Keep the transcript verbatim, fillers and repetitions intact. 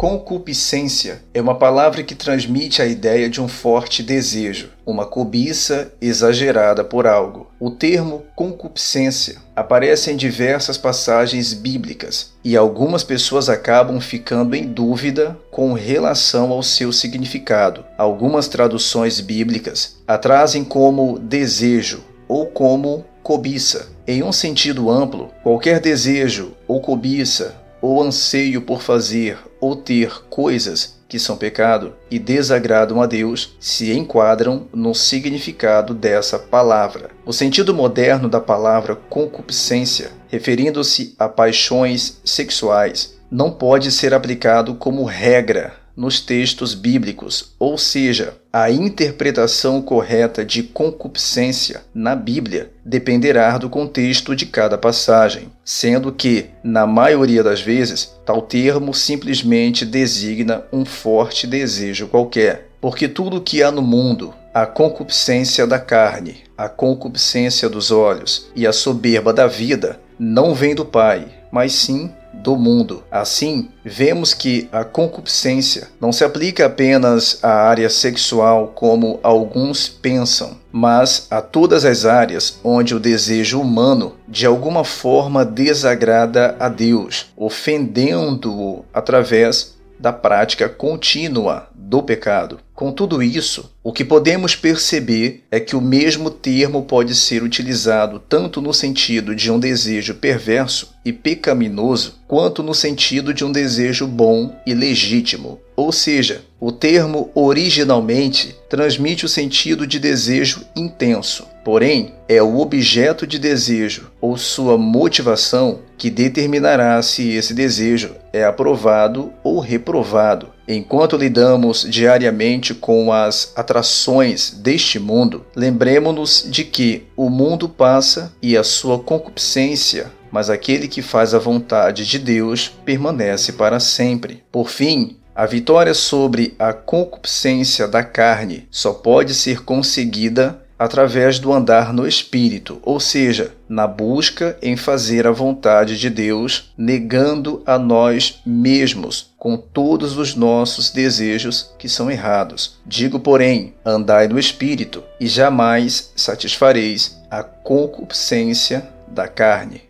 Concupiscência é uma palavra que transmite a ideia de um forte desejo, uma cobiça exagerada por algo. O termo concupiscência aparece em diversas passagens bíblicas e algumas pessoas acabam ficando em dúvida com relação ao seu significado. Algumas traduções bíblicas a trazem como desejo ou como cobiça. Em um sentido amplo, qualquer desejo ou cobiça ou anseio por fazer ou ter coisas que são pecado e desagradam a Deus se enquadram no significado dessa palavra. O sentido moderno da palavra concupiscência, referindo-se a paixões sexuais, não pode ser aplicado como regra nos textos bíblicos, ou seja, a interpretação correta de concupiscência na Bíblia dependerá do contexto de cada passagem, sendo que, na maioria das vezes, tal termo simplesmente designa um forte desejo qualquer, porque tudo que há no mundo, a concupiscência da carne, a concupiscência dos olhos e a soberba da vida, não vem do Pai, mas sim do mundo. Assim, vemos que a concupiscência não se aplica apenas à área sexual como alguns pensam, mas a todas as áreas onde o desejo humano de alguma forma desagrada a Deus, ofendendo-o através da prática contínua do pecado. Com tudo isso, o que podemos perceber é que o mesmo termo pode ser utilizado tanto no sentido de um desejo perverso e pecaminoso, quanto no sentido de um desejo bom e legítimo. Ou seja, o termo originalmente transmite o sentido de desejo intenso, porém é o objeto de desejo ou sua motivação que determinará se esse desejo é aprovado ou reprovado. Enquanto lidamos diariamente com as atrações deste mundo, lembremos-nos de que o mundo passa e a sua concupiscência, mas aquele que faz a vontade de Deus permanece para sempre. Por fim, a vitória sobre a concupiscência da carne só pode ser conseguida através do andar no Espírito, ou seja, na busca em fazer a vontade de Deus, negando a nós mesmos com todos os nossos desejos que são errados. Digo, porém, andai no Espírito, e jamais satisfareis a concupiscência da carne.